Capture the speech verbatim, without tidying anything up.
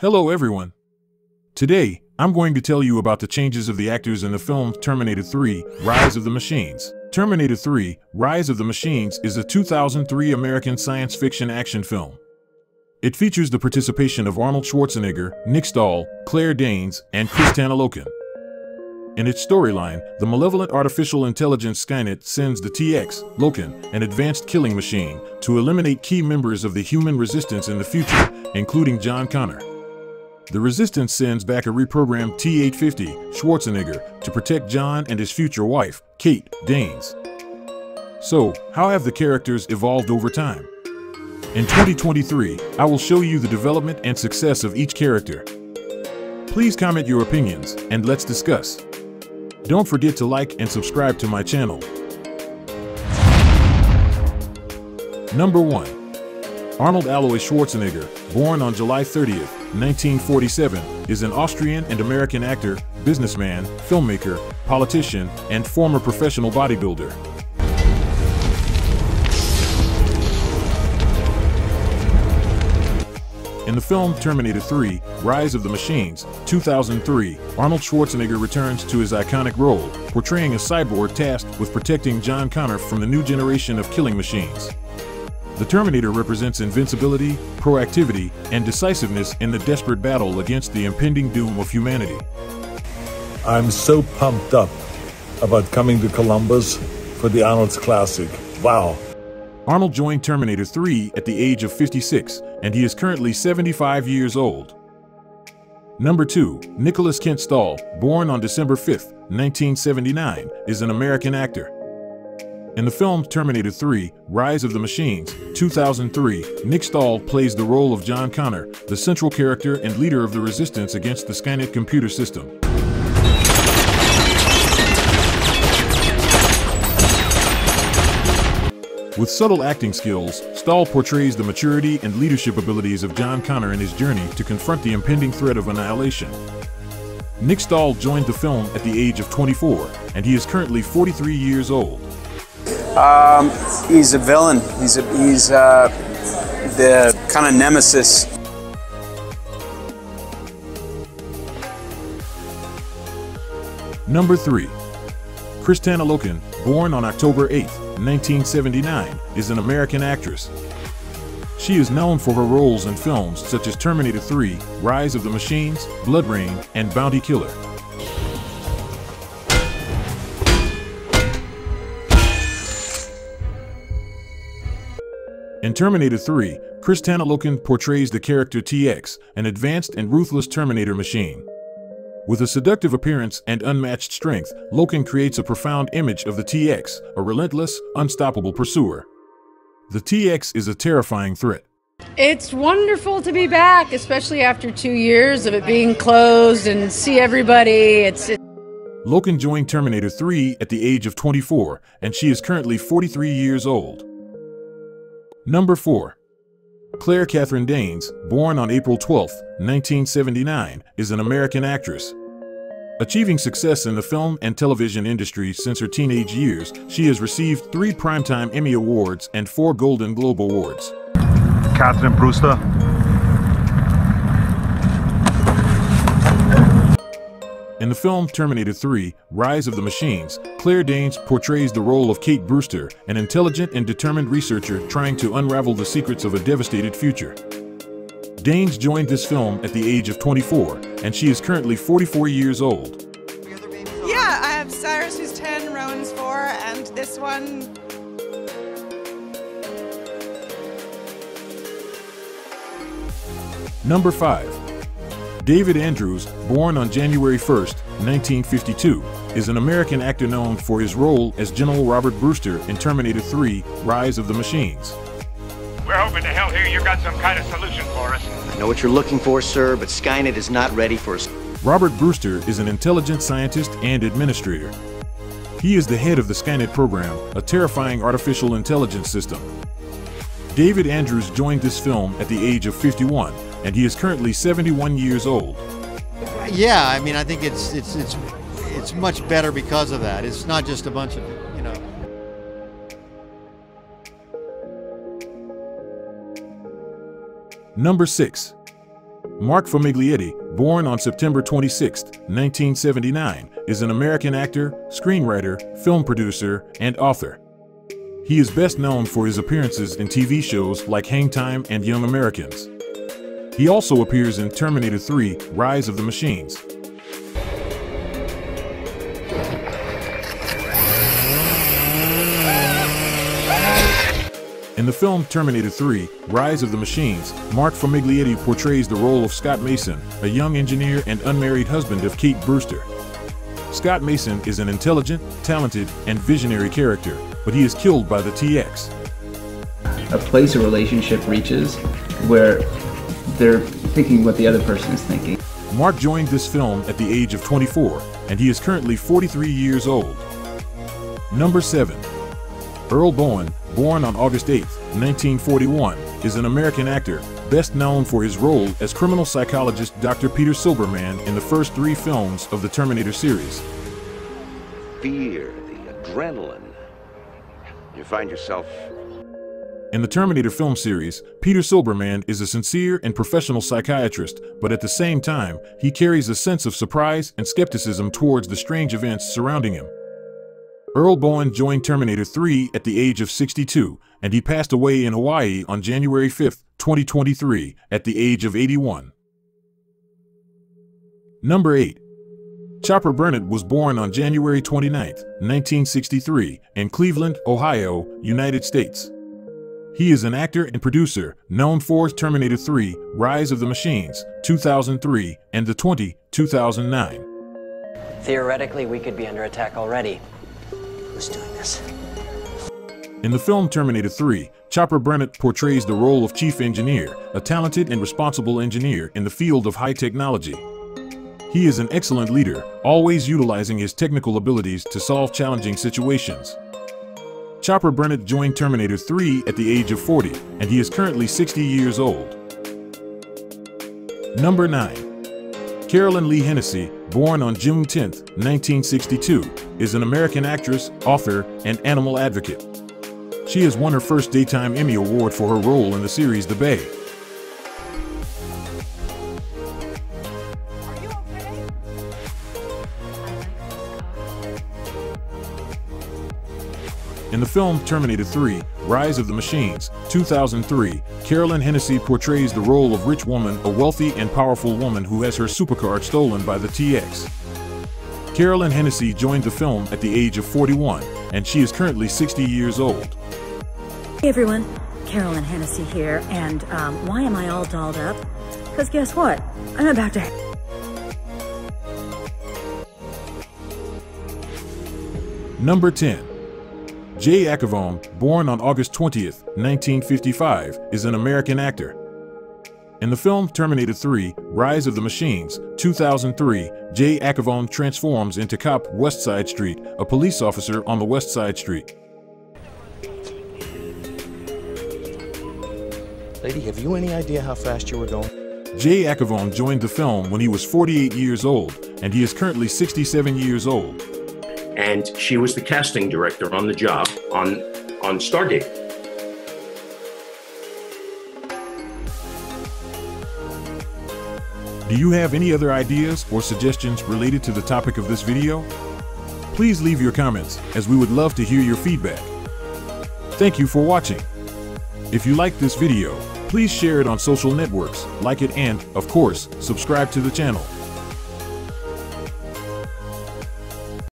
Hello everyone. Today, I'm going to tell you about the changes of the actors in the film Terminator three, Rise of the Machines. Terminator three, Rise of the Machines is a two thousand three American science fiction action film. It features the participation of Arnold Schwarzenegger, Nick Stahl, Claire Danes, and Kristanna Loken. In its storyline, the malevolent artificial intelligence Skynet sends the T X, Loken, an advanced killing machine, to eliminate key members of the human resistance in the future, including John Connor. The Resistance sends back a reprogrammed T eight fifty, Schwarzenegger, to protect John and his future wife, Kate Danes. So, how have the characters evolved over time? In twenty twenty-three, I will show you the development and success of each character. Please comment your opinions, and let's discuss. Don't forget to like and subscribe to my channel. Number one. Arnold Alois Schwarzenegger, born on July thirtieth, nineteen forty-seven, is an Austrian and American actor, businessman, filmmaker, politician, and former professional bodybuilder. In the film Terminator three, Rise of the Machines, two thousand three, Arnold Schwarzenegger returns to his iconic role, portraying a cyborg tasked with protecting John Connor from the new generation of killing machines. The Terminator represents invincibility, proactivity, and decisiveness in the desperate battle against the impending doom of humanity. I'm so pumped up about coming to Columbus for the Arnold's Classic. Wow! Arnold joined Terminator three at the age of fifty-six, and he is currently seventy-five years old. Number two. Nicholas Kent Stahl, born on December fifth, nineteen seventy-nine, is an American actor. In the film Terminator three, Rise of the Machines, two thousand three, Nick Stahl plays the role of John Connor, the central character and leader of the resistance against the Skynet computer system. With subtle acting skills, Stahl portrays the maturity and leadership abilities of John Connor in his journey to confront the impending threat of annihilation. Nick Stahl joined the film at the age of twenty-four, and he is currently forty-three years old. Um, he's a villain. He's a, he's uh, the kind of nemesis. Number three, Kristanna Loken, born on October eighth, nineteen seventy-nine, is an American actress. She is known for her roles in films such as Terminator three, Rise of the Machines, Blood Rain, and Bounty Killer. In Terminator three, Kristanna Loken portrays the character T X, an advanced and ruthless Terminator machine. With a seductive appearance and unmatched strength, Loken creates a profound image of the T X, a relentless, unstoppable pursuer. The T X is a terrifying threat. It's wonderful to be back, especially after two years of it being closed and see everybody. It's, it's Loken joined Terminator three at the age of twenty-four, and she is currently forty-three years old. Number four. Claire Catherine Danes, born on April twelfth, nineteen seventy-nine, is an American actress. Achieving success in the film and television industry since her teenage years, she has received three Primetime Emmy Awards and four Golden Globe Awards. Catherine Brewster. In the film Terminator three, Rise of the Machines, Claire Danes portrays the role of Kate Brewster, an intelligent and determined researcher trying to unravel the secrets of a devastated future. Danes joined this film at the age of twenty-four, and she is currently forty-four years old. Yeah, I have Cyrus, who's ten, Rowan's four, and this one. Number five. David Andrews, born on January first, nineteen fifty-two, is an American actor known for his role as General Robert Brewster in Terminator three, Rise of the Machines. We're hoping to hell here you got some kind of solution for us. I know what you're looking for, sir, but Skynet is not ready for us. Robert Brewster is an intelligent scientist and administrator. He is the head of the Skynet program, a terrifying artificial intelligence system. David Andrews joined this film at the age of fifty-one. And he is currently seventy-one years old. Yeah, I mean, I think it's it's it's it's much better because of that. It's not just a bunch of, you know. Number six. Mark Famiglietti, born on September twenty-sixth, nineteen seventy-nine, is an American actor, screenwriter, film producer, and author. He is best known for his appearances in T V shows like Hang Time and Young Americans. He also appears in Terminator three: Rise of the Machines. In the film Terminator three, Rise of the Machines, Mark Famiglietti portrays the role of Scott Mason, a young engineer and unmarried husband of Kate Brewster. Scott Mason is an intelligent, talented, and visionary character, but he is killed by the T X. A place a relationship reaches where they're thinking what the other person is thinking. Mark joined this film at the age of twenty-four, and he is currently forty-three years old. Number seven. Earl Boen, born on August eighth, nineteen forty-one, is an American actor, best known for his role as criminal psychologist Doctor Peter Silberman in the first three films of the Terminator series. Fear, the adrenaline. You find yourself... In the Terminator film series, Peter Silberman is a sincere and professional psychiatrist, but at the same time, he carries a sense of surprise and skepticism towards the strange events surrounding him. Earl Boen joined Terminator three at the age of sixty-two, and he passed away in Hawaii on January fifth, twenty twenty-three, at the age of eighty-one. Number eight. Chopper Bernet was born on January twenty-ninth, nineteen sixty-three, in Cleveland, Ohio, United States. He is an actor and producer known for Terminator three, Rise of the Machines, two thousand three, and The twenty, two thousand nine. Theoretically, we could be under attack already. Who's doing this? In the film Terminator three, Chopper Bernet portrays the role of chief engineer, a talented and responsible engineer in the field of high technology. He is an excellent leader, always utilizing his technical abilities to solve challenging situations. Chopper Bernet joined Terminator three at the age of forty, and he is currently sixty years old. Number nine. Carolyn Lee Hennesy, born on June tenth, nineteen sixty-two, is an American actress, author, and animal advocate. She has won her first Daytime Emmy Award for her role in the series The Bay. Are you okay? In the film Terminator three, Rise of the Machines, two thousand three, Carolyn Hennesy portrays the role of Rich Woman, a wealthy and powerful woman who has her supercar stolen by the T X. Carolyn Hennesy joined the film at the age of forty-one, and she is currently sixty years old. Hey everyone, Carolyn Hennesy here, and um, why am I all dolled up? Because guess what? I'm about to... Number ten. Jay Acovone, born on August twentieth, nineteen fifty-five, is an American actor. In the film Terminator three, Rise of the Machines, two thousand three, Jay Acovone transforms into cop West Side Street, a police officer on the West Side Street. Lady, have you any idea how fast you were going? Jay Acovone joined the film when he was forty-eight years old, and he is currently sixty-seven years old. And she was the casting director on the job on, on Stargate. Do you have any other ideas or suggestions related to the topic of this video? Please leave your comments, as we would love to hear your feedback. Thank you for watching. If you liked this video, please share it on social networks, like it, and, of course, subscribe to the channel.